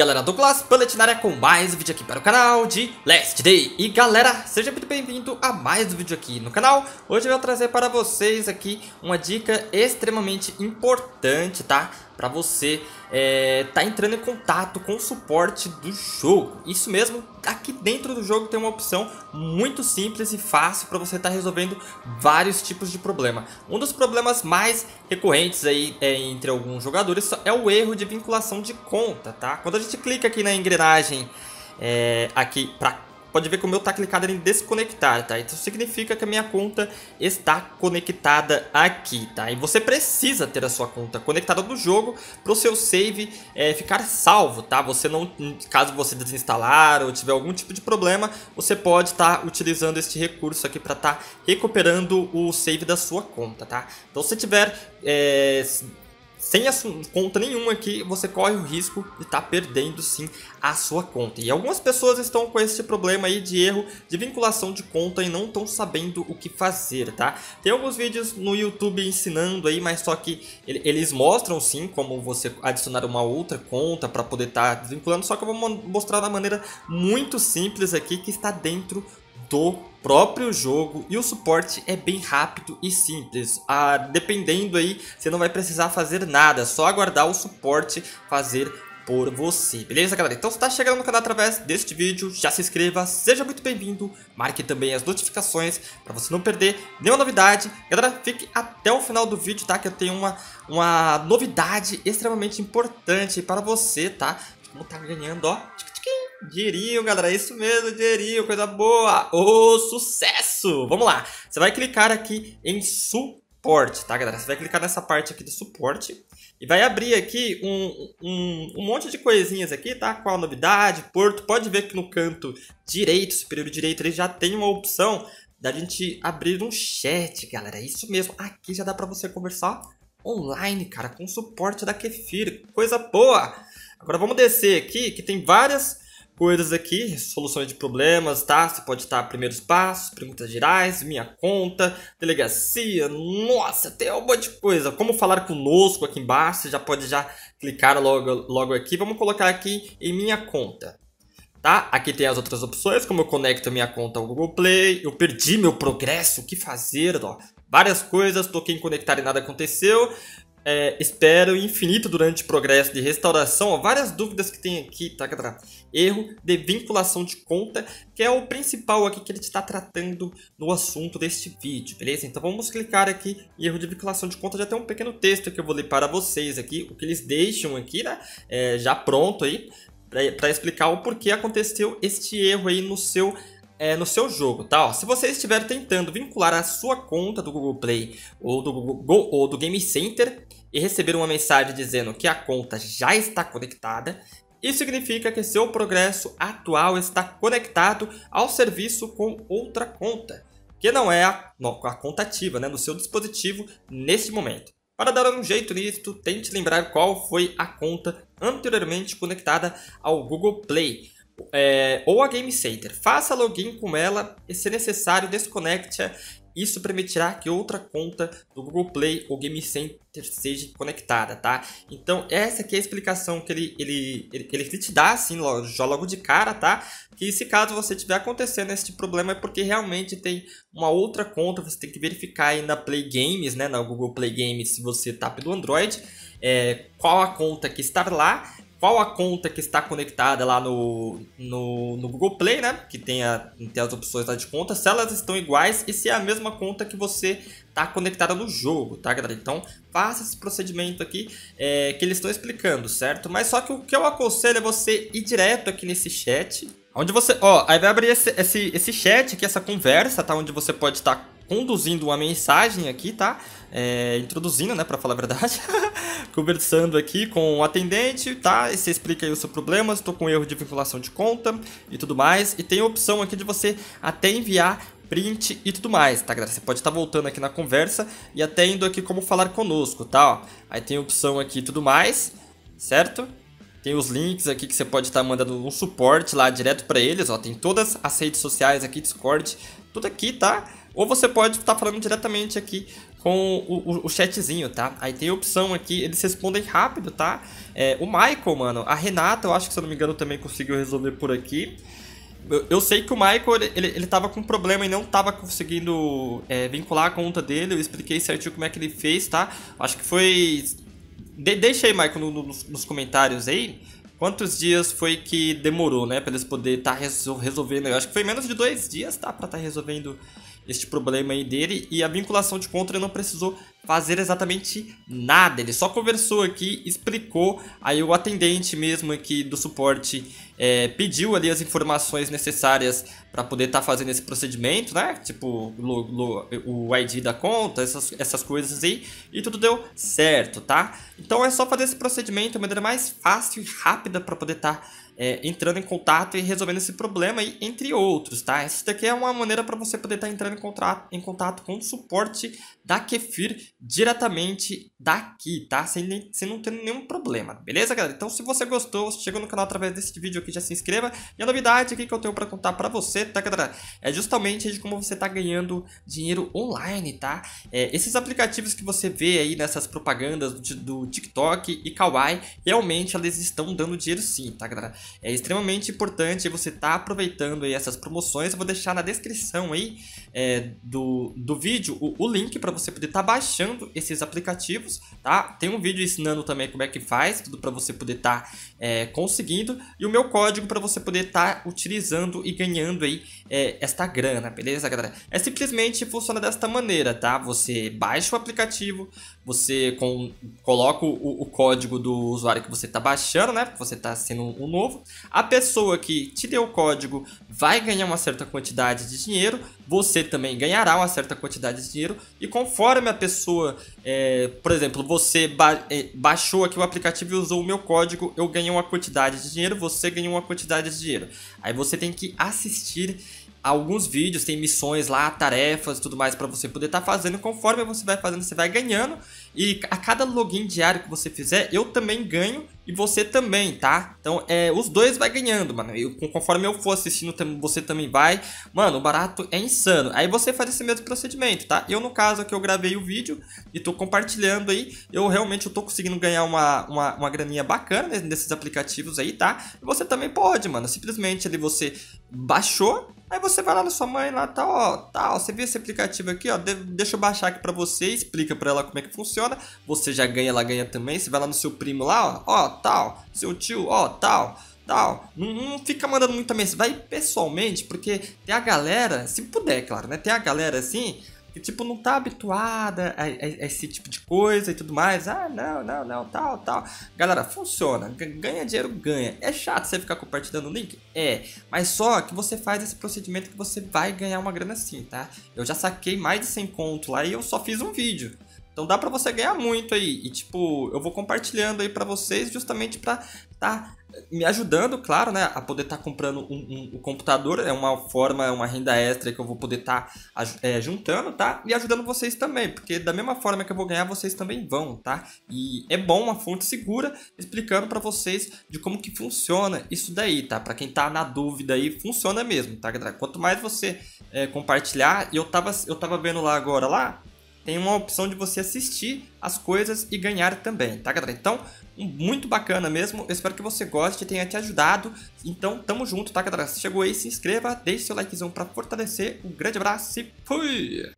galera, Dolglas Bullet na área com mais um vídeo aqui para o canal de Last Day. E galera, seja muito bem-vindo a mais um vídeo aqui no canal. Hoje eu vou trazer para vocês aqui uma dica extremamente importante, tá? Para você tá entrando em contato com o suporte do jogo. Isso mesmo, aqui dentro do jogo tem uma opção muito simples e fácil para você estar resolvendo vários tipos de problema. Um dos problemas mais recorrentes aí entre alguns jogadores é o erro de vinculação de conta, tá? Quando a gente clica aqui na engrenagem, aqui para pode ver que o meu tá clicado em desconectar, tá? Isso significa que a minha conta está conectada aqui, tá? E você precisa ter a sua conta conectada do jogo para o seu save ficar salvo, tá? Você não, caso você desinstalar ou tiver algum tipo de problema, você pode estar utilizando este recurso aqui para estar recuperando o save da sua conta, tá? Então se tiver sem conta nenhuma aqui, você corre o risco de estar perdendo sim a sua conta. E algumas pessoas estão com esse problema aí de erro de vinculação de conta e não estão sabendo o que fazer, tá? Tem alguns vídeos no YouTube ensinando aí, mas só que eles mostram sim como você adicionar uma outra conta para poder estar desvinculando. Só que eu vou mostrar da maneira muito simples aqui que está dentro do próprio jogo, e o suporte é bem rápido e simples. Dependendo aí, você não vai precisar fazer nada, só aguardar o suporte fazer por você, beleza galera? Então se está chegando no canal através deste vídeo, já se inscreva, seja muito bem-vindo, marque também as notificações para você não perder nenhuma novidade. Galera, fique até o final do vídeo, tá? Que eu tenho uma novidade extremamente importante para você, tá? Como tá ganhando, ó, dinheirinho, galera, é isso mesmo, dinheirinho, coisa boa, ô, sucesso! Vamos lá, você vai clicar aqui em suporte, tá, galera? Você vai clicar nessa parte aqui de suporte e vai abrir aqui um monte de coisinhas aqui, tá? Qual a novidade, Porto, pode ver que no canto direito, superior direito, ele já tem uma opção da gente abrir um chat, galera, é isso mesmo, aqui já dá pra você conversar online, cara, com o suporte da Kefir, coisa boa! Agora vamos descer aqui, que tem várias coisas aqui, soluções de problemas, tá? Você pode estar primeiros passos, perguntas gerais, minha conta, delegacia, nossa, tem um monte de coisa. Como falar conosco aqui embaixo, você já pode clicar logo aqui. Vamos colocar aqui em minha conta, tá? Aqui tem as outras opções, como eu conecto a minha conta ao Google Play, eu perdi meu progresso, o que fazer, ó? Várias coisas, toquei em conectar e nada aconteceu. Espero infinito durante o progresso de restauração, ó, várias dúvidas que tem aqui, tá, galera? Erro de vinculação de conta, que é o principal aqui que ele está tratando no assunto deste vídeo, beleza? Então vamos clicar aqui em erro de vinculação de conta, já tem um pequeno texto que eu vou ler para vocês aqui, o que eles deixam aqui, né? Já pronto aí, para explicar o porquê aconteceu este erro aí no seu jogo, tá? Ó, se você estiver tentando vincular a sua conta do Google Play ou do Game Center e receber uma mensagem dizendo que a conta já está conectada, isso significa que seu progresso atual está conectado ao serviço com outra conta, que não é a conta ativa, né, no seu dispositivo neste momento. Para dar um jeito nisso, tente lembrar qual foi a conta anteriormente conectada ao Google Play ou a Game Center. Faça login com ela e, se necessário, desconecte-a. Isso permitirá que outra conta do Google Play ou Game Center seja conectada, tá? Então essa aqui é a explicação que ele te dá assim logo de cara, tá? Que se caso você tiver acontecendo esse problema é porque realmente tem uma outra conta. Você tem que verificar aí na Play Games, né? Na Google Play Games, se você tá pelo Android, qual a conta que está lá, qual a conta que está conectada lá no Google Play, né? Que tem as opções lá de conta, se elas estão iguais e se é a mesma conta que você está conectada no jogo, tá, galera? Então, faça esse procedimento aqui que eles estão explicando, certo? Mas só que o que eu aconselho é você ir direto aqui nesse chat, onde você, ó, aí vai abrir esse chat aqui, essa conversa, tá? Onde você pode estar conduzindo uma mensagem aqui, tá? Introduzindo, né, pra falar a verdade. Conversando aqui com o atendente, tá? E você explica aí o seu problema, estou com erro de vinculação de conta e tudo mais. E tem a opção aqui de você até enviar print e tudo mais, tá, galera? Você pode estar voltando aqui na conversa e até indo aqui como falar conosco, tá? Ó, aí tem a opção aqui e tudo mais, certo? Tem os links aqui que você pode estar mandando um suporte lá direto pra eles, ó. Tem todas as redes sociais aqui, Discord, tudo aqui, tá? ou você pode estar falando diretamente aqui com o chatzinho, tá? Aí tem a opção aqui, eles respondem rápido, tá? O Michael, mano, a Renata, eu acho que, se eu não me engano, também conseguiu resolver por aqui. Eu sei que o Michael, ele tava com problema e não tava conseguindo vincular a conta dele. Eu expliquei certinho como é que ele fez, tá? Acho que foi... Deixa aí, Michael, nos comentários aí, quantos dias foi que demorou, né? Pra eles poderem estar resolvendo. Eu acho que foi menos de 2 dias, tá? Pra estar resolvendo este problema aí dele. E a vinculação de conta, ele não precisou fazer exatamente nada. Ele só conversou aqui, explicou. Aí o atendente mesmo aqui do suporte pediu ali as informações necessárias para poder estar fazendo esse procedimento, né? Tipo, o ID da conta, essas coisas aí. E tudo deu certo, tá? Então é só fazer esse procedimento de maneira mais fácil e rápida para poder estar entrando em contato e resolvendo esse problema aí, entre outros, tá? Essa daqui é uma maneira para você poder estar entrando em contato com o suporte da Kefir diretamente daqui, tá? Sem não ter nenhum problema, beleza, galera? Então, se você gostou, se chegou no canal através desse vídeo aqui, já se inscreva. E a novidade aqui que eu tenho para contar para você, tá, galera? É justamente de como você tá ganhando dinheiro online, tá? Esses aplicativos que você vê aí nessas propagandas do TikTok e Kawaii, realmente eles estão dando dinheiro sim, tá, galera? É extremamente importante você tá aproveitando aí essas promoções. Eu vou deixar na descrição aí do vídeo o link para você poder estar baixando esses aplicativos, tá? Tem um vídeo ensinando também como é que faz, tudo para você poder estar conseguindo, e o meu código para você poder estar utilizando e ganhando aí esta grana, beleza, galera? Simplesmente funciona desta maneira, tá? Você baixa o aplicativo, você coloca o código do usuário que você tá baixando, né? Porque você tá sendo um novo, a pessoa que te deu o código vai ganhar uma certa quantidade de dinheiro, você também ganhará uma certa quantidade de dinheiro, e conforme a pessoa, por exemplo, você baixou aqui o aplicativo e usou o meu código, eu ganhei uma quantidade de dinheiro, você ganhou uma quantidade de dinheiro. Aí você tem que assistir alguns vídeos, tem missões lá, tarefas e tudo mais para você poder estar fazendo. Conforme você vai fazendo, você vai ganhando, e a cada login diário que você fizer, eu também ganho e você também, tá? Então os dois vai ganhando, mano. E conforme eu for assistindo, você também vai. Mano, o barato é insano. Aí você faz esse mesmo procedimento, tá? Eu, no caso aqui, eu gravei o vídeo e tô compartilhando aí. Eu realmente tô conseguindo ganhar uma graninha bacana nesses aplicativos aí, tá? E você também pode, mano. Simplesmente ali você baixou, aí você vai lá na sua mãe lá, tá, ó, você viu esse aplicativo aqui, ó, deixa eu baixar aqui pra você, explica pra ela como é que funciona, você já ganha, ela ganha também. Você vai lá no seu primo lá, ó, tal, seu tio, ó, tal. Não fica mandando muita mensagem, vai pessoalmente, porque tem a galera, se puder, claro, né, tem a galera assim, que tipo, não tá habituada a esse tipo de coisa e tudo mais. Ah, não, tal. Galera, funciona, ganha dinheiro, ganha. É chato você ficar compartilhando o link? Mas só que você faz esse procedimento que você vai ganhar uma grana sim, tá? Eu já saquei mais de 100 conto lá e eu só fiz um vídeo. Então dá pra você ganhar muito aí. E tipo, eu vou compartilhando aí pra vocês justamente pra tá me ajudando, claro, né? A poder estar comprando um computador. É uma forma, é uma renda extra que eu vou poder estar juntando, tá? E ajudando vocês também, porque da mesma forma que eu vou ganhar, vocês também vão, tá? E é bom, uma fonte segura, explicando pra vocês de como que funciona isso daí, tá? Pra quem tá na dúvida aí, funciona mesmo, tá, galera? Quanto mais você compartilhar, e eu tava vendo lá agora, tem uma opção de você assistir as coisas e ganhar também, tá, galera? Então, muito bacana mesmo. Eu espero que você goste e tenha te ajudado. Então, tamo junto, tá, galera? Se chegou aí, se inscreva, deixe seu likezão pra fortalecer. Um grande abraço e fui!